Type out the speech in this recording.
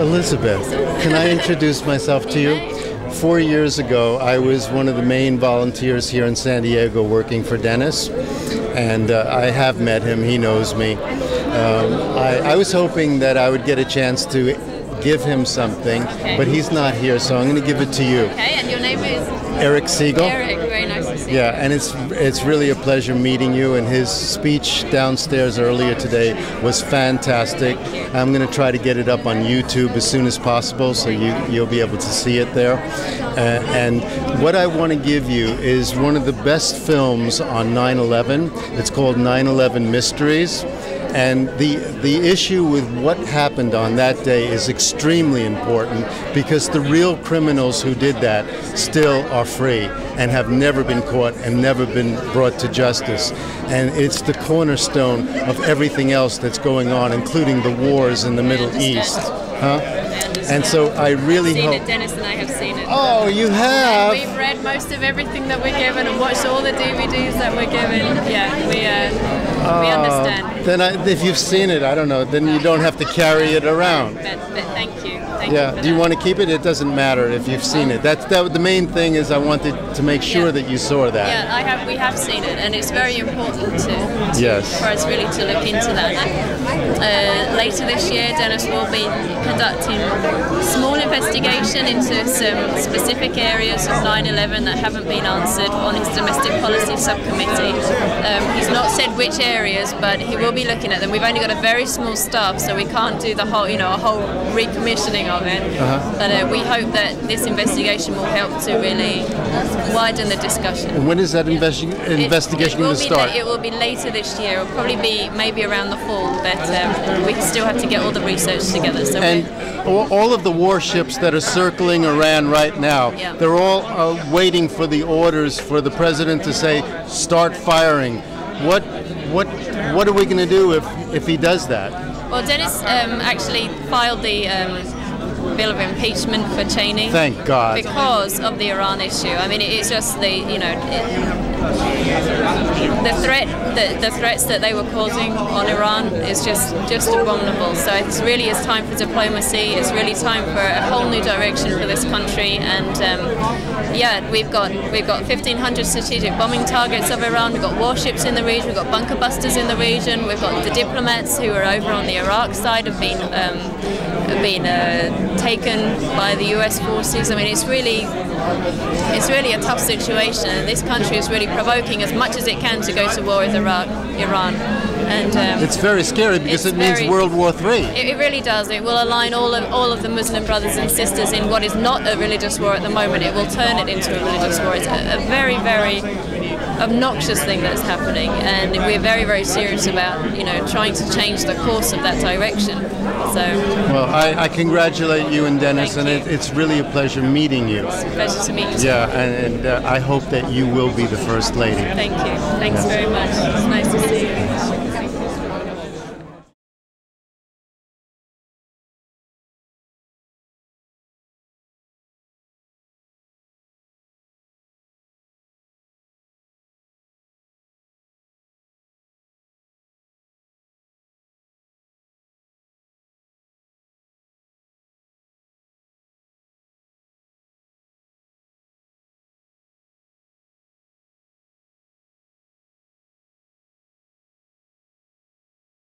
Elizabeth, can I introduce myself to you? 4 years ago, I was one of the main volunteers here in San Diego working for Dennis, and I have met him. He knows me. I was hoping that I would get a chance to give him something, but he's not here, so I'm going to give it to you. Okay, and your name is? Eric Siegel. Eric, very nice to see you. Yeah, and it's really a pleasure meeting you, and his speech downstairs earlier today was fantastic. I'm going to try to get it up on YouTube as soon as possible, so you'll be able to see it there. And what I want to give you is one of the best films on 9/11. It's called 9/11 Mysteries. And the issue with what happened on that day is extremely important, because the real criminals who did that still are free and have never been caught and never been brought to justice. And it's the cornerstone of everything else that's going on, including the wars in the Middle East. Huh? And so I really hope... I've seen it, Dennis and I have seen it. Oh, you have? And we've read most of everything that we're given and watched all the DVDs that we're given. Yeah, we understand. Then if you've seen it, I don't know, then you don't have to carry it around. But thank you. Thank you. Do you want to keep it? It doesn't matter if you've seen it. The main thing is I wanted to make sure that you saw that. Yeah, we have seen it, and it's very important for us really to look into that. Later this year, Dennis will be conducting small investigation into some specific areas of 9/11 that haven't been answered on his domestic policy subcommittee. He's not said which areas, but he will be looking at them. We've only got a very small staff, so we can't do the whole, a whole recommissioning of it. But we hope that this investigation will help to really widen the discussion. And when is that investigation going to start? It will be later this year. It'll probably be maybe around the fall, but we still have to get all the research together. So. All of the warships that are circling Iran right now, they're all waiting for the orders for the president to say, start firing. What are we going to do if he does that? Well, Dennis actually filed the bill of impeachment for Cheney. Thank God. Because of the Iran issue. I mean, it's just the, the threats that they were causing on Iran is just abominable. So it really is time for diplomacy. It's really time for a whole new direction for this country. And we've got 1,500 strategic bombing targets of Iran. We've got warships in the region. We've got bunker busters in the region. We've got the diplomats who are over on the Iraq side have been taken by the U.S. forces. I mean, it's really a tough situation. And this country is really provoking as much as it can to go to war with Iran. And it's very scary, because it means World War III. It really does. It will align all of the Muslim brothers and sisters in what is not a religious war at the moment. It will turn it into a religious war. It's a very, very obnoxious thing that's happening, and we're very, very serious about trying to change the course of that direction. So. Well, I congratulate you and Dennis, it's really a pleasure meeting you. It's a pleasure to meet you. Yeah, and I hope that you will be the First Lady. Thank you. Thanks very much. It's nice to see you.